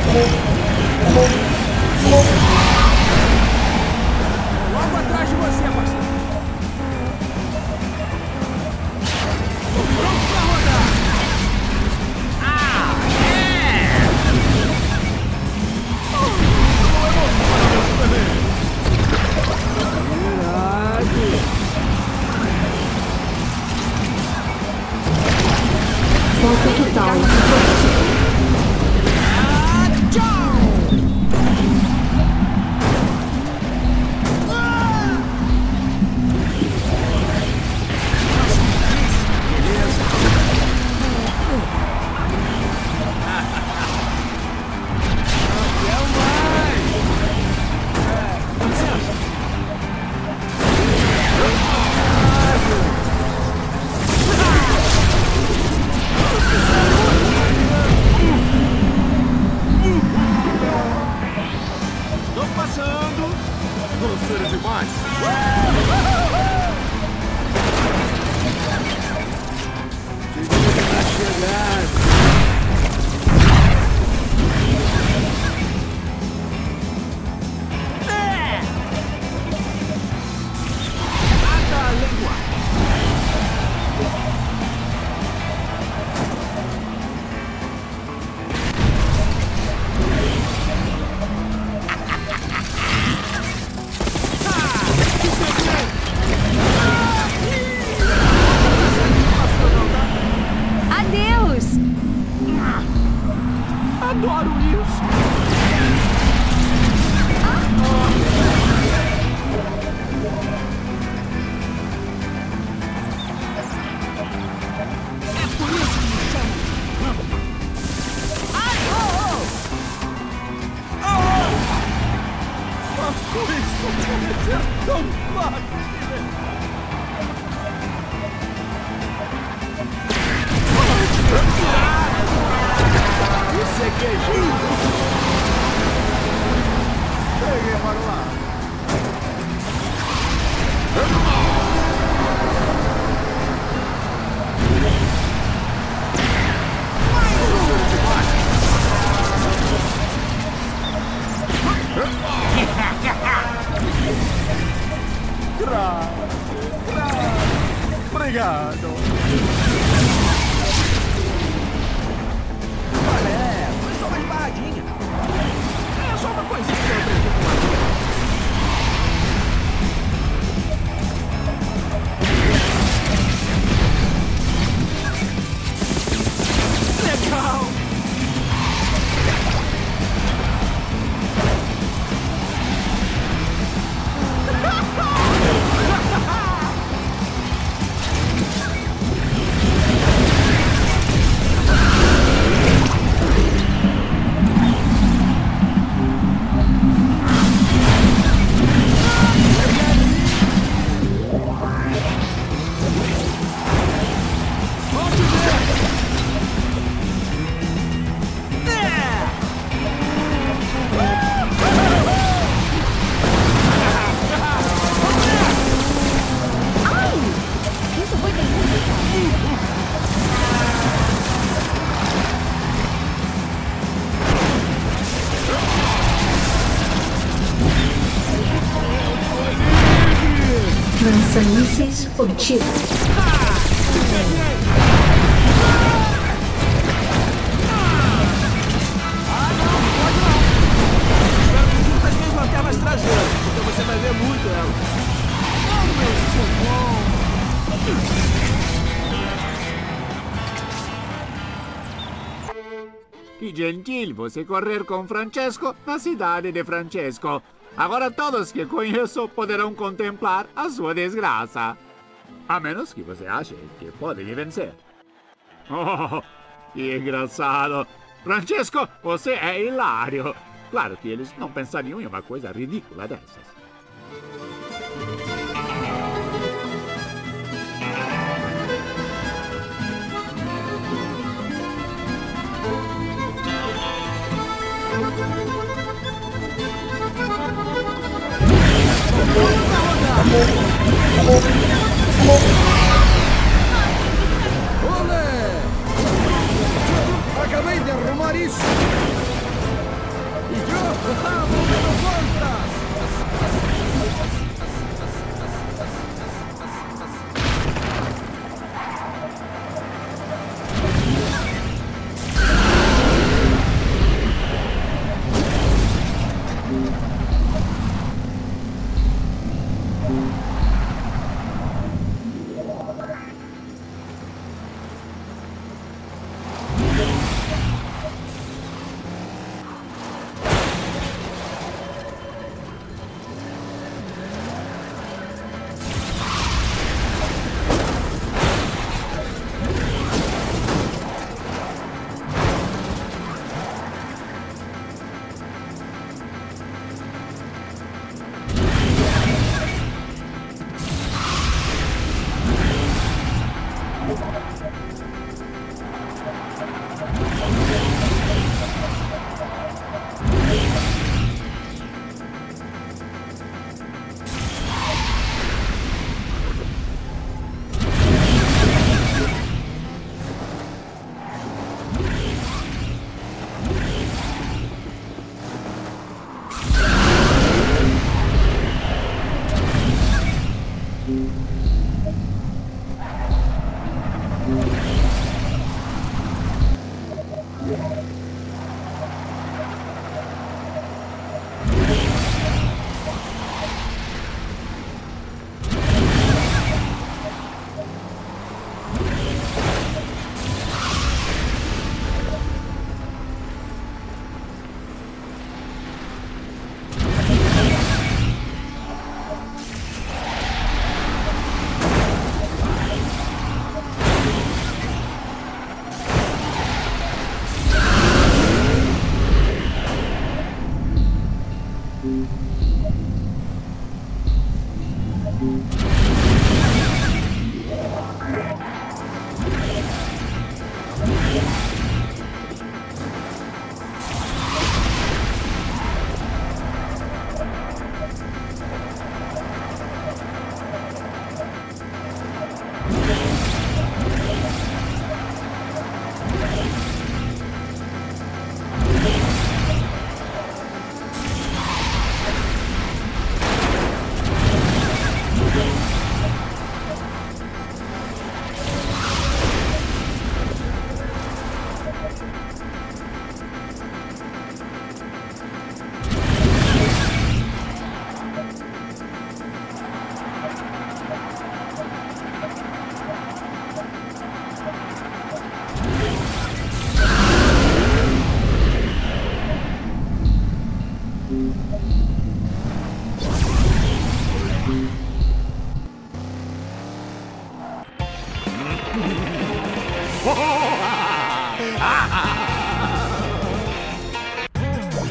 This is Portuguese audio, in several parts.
Logo atrás de você, parceiro. Tô pronto pra rodar. Ah, é! Volta total. Lança-mísseis obtido. Espero que juntas as minhas lanternas trajeiras, então você vai ver muito ela. Oh, meu socorro! Que gentil você correr com Francesco na cidade de Francesco. Agora todos que conheço poderão contemplar a sua desgraça. A menos que você ache que pode lhe vencer. Oh, que engraçado. Francesco, você é hilário. Claro que eles não pensariam em uma coisa ridícula dessas. Olé! Acabei de arrumar isso!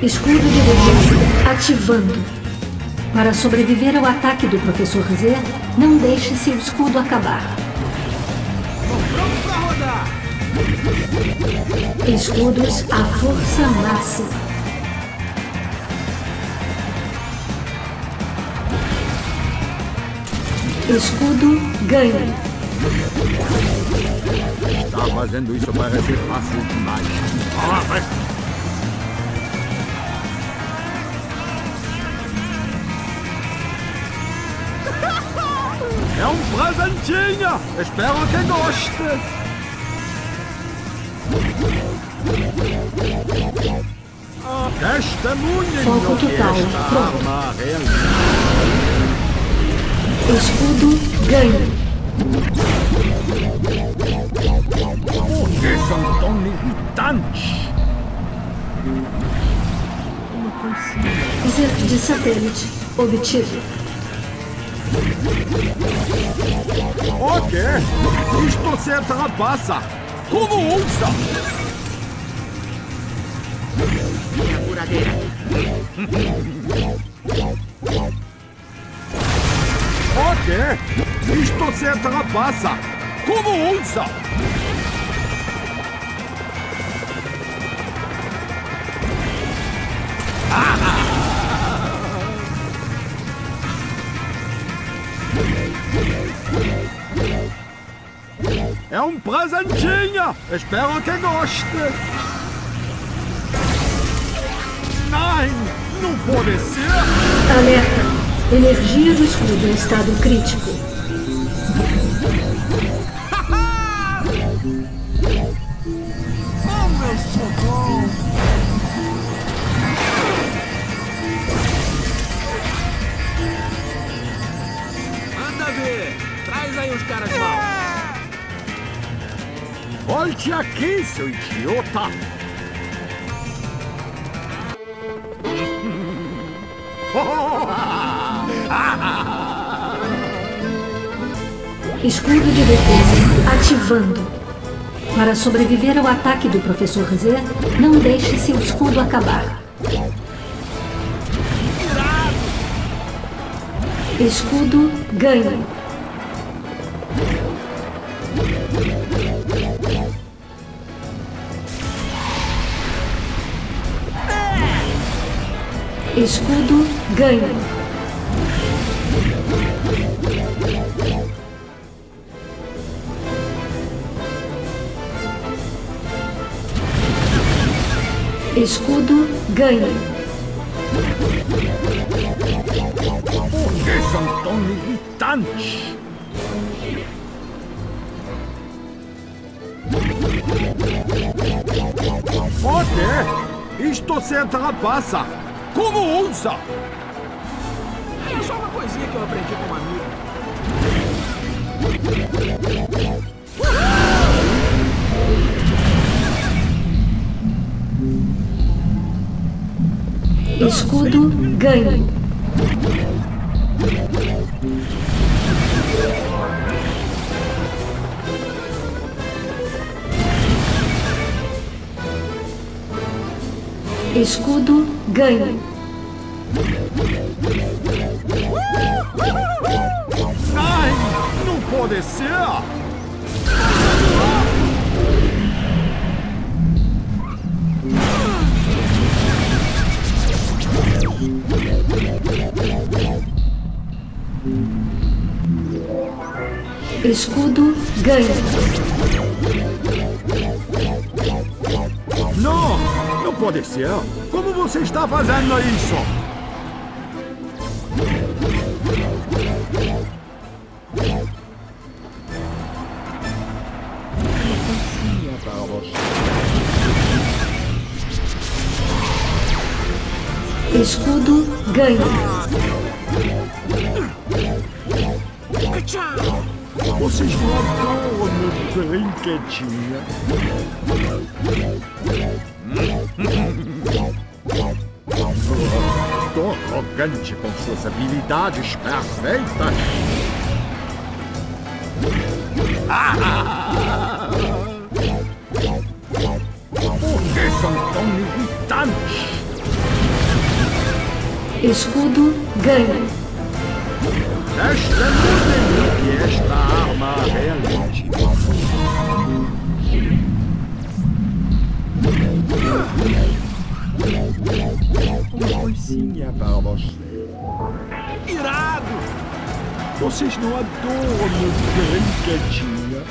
Escudo de defesa ativando. Para sobreviver ao ataque do Professor Z, não deixe seu escudo acabar. Pronto pra rodar. Escudos à força máxima. Escudo ganha. Tá fazendo isso parece fácil demais. Ah, vai. É um presentinho! Espero que goste! Ah, testemunha! Foco total. Pronto. Escudo ganha. Por que são tão irritantes? Centro de satélite obtido. Ok, isto se atrapassa. Como ouça? Minha curadeira. Ok, isto se atrapassa. Como ousa? É um presentinho. Espero que goste. Não, não pode ser. Alerta. Energia do escudo em estado crítico. Oh, meu socorro! Manda ver! Traz aí os caras mal! Volte aqui, seu idiota! Escudo de defesa ativando. Para sobreviver ao ataque do Professor Z, não deixe seu escudo acabar. Escudo ganha. Escudo ganha. Escudo ganha. Por que são tão irritantes? Ok, isto se atrapassa. Como ousa? É só uma coisinha que eu aprendi com um amigo. Escudo ganha. Escudo ganha. Ai, não pode ser. Escudo ganha. Não, não pode ser. Como você está fazendo isso? Escudo ganha. Vocês não adoram meu Granquetinha? Tô arrogante com suas habilidades perfeitas. Por que são tão irritantes? Escudo ganha. Esta não é esta arma realmente. Uma coisinha para você. Irado! Vocês não adoram Granquetinha?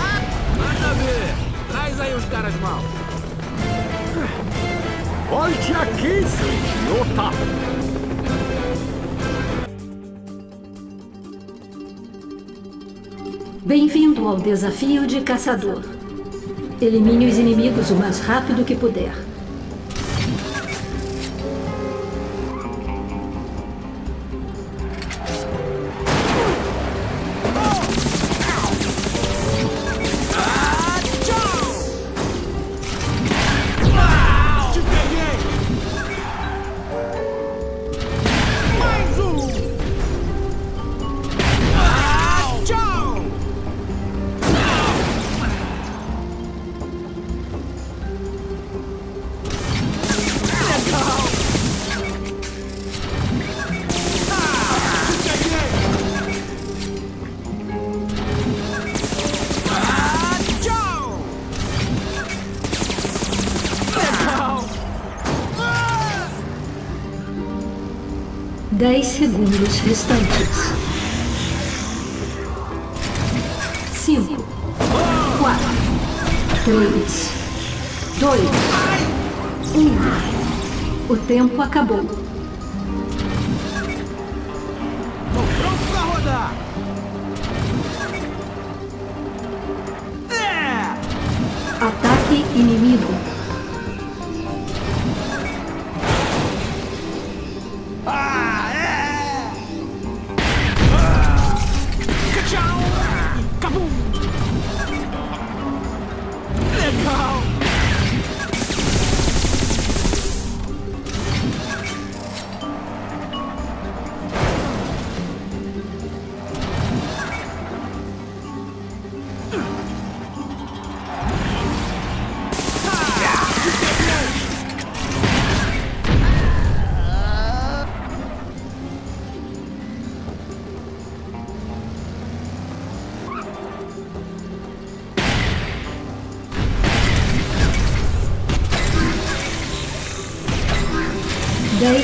Ah, manda ver! Traz aí os caras maus. Volte aqui, seu idiota! Bem-vindo ao desafio de caçador. Elimine os inimigos o mais rápido que puder. Segundos restantes. 5, 4, 3, 2, 1. O tempo acabou. Estou pronto para rodar. Ataque inimigo.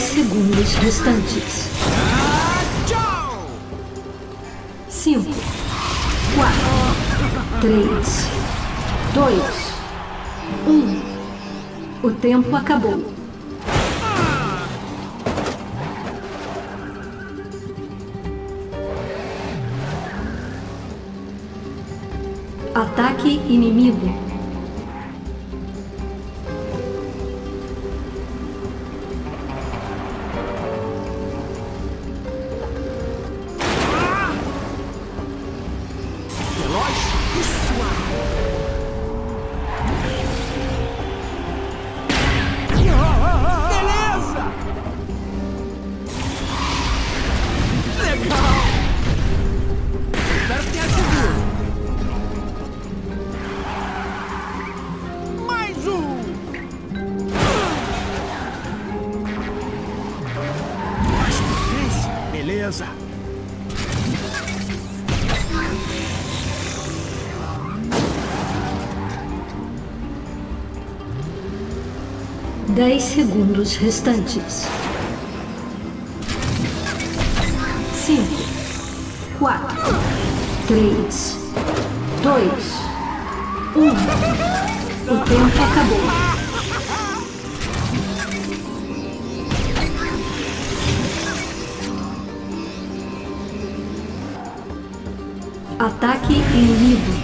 Segundos restantes. 5, 4, 3, 2, 1. O tempo acabou. Ataque inimigo. Segundos restantes. 5, 4, 3, 2, 1. O tempo acabou. Ataque inimigo.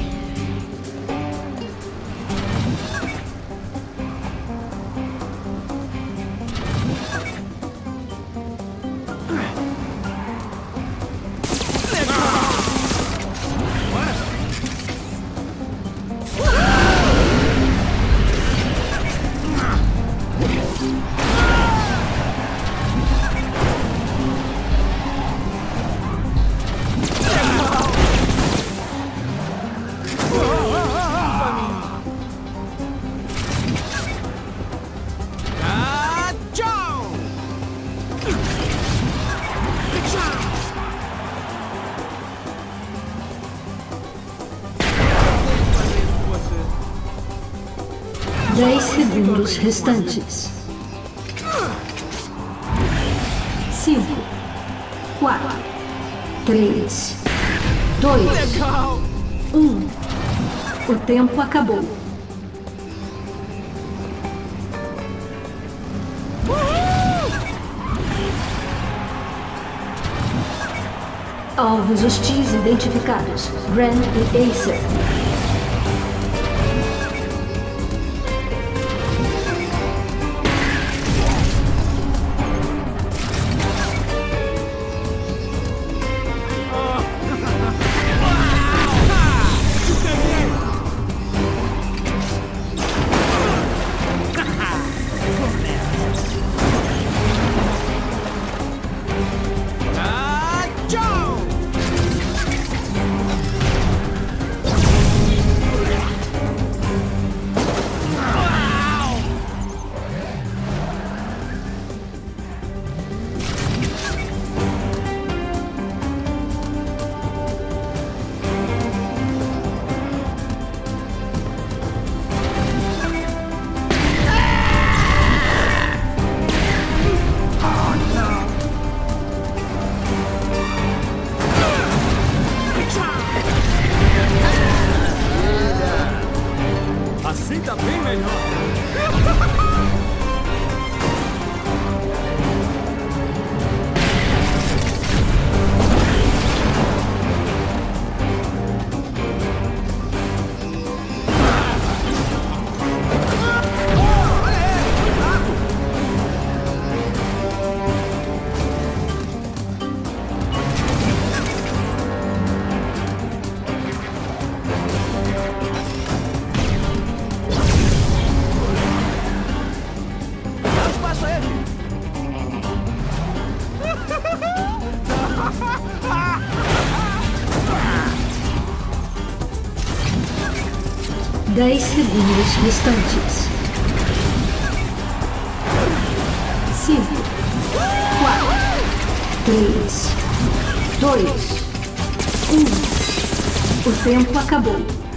10 segundos restantes. 5, 4, 3, 2, 1. O tempo acabou. Alvos hostis identificados. Grand e Acer. Dez segundos restantes. 5, 4, 3, 2, 1. O tempo acabou.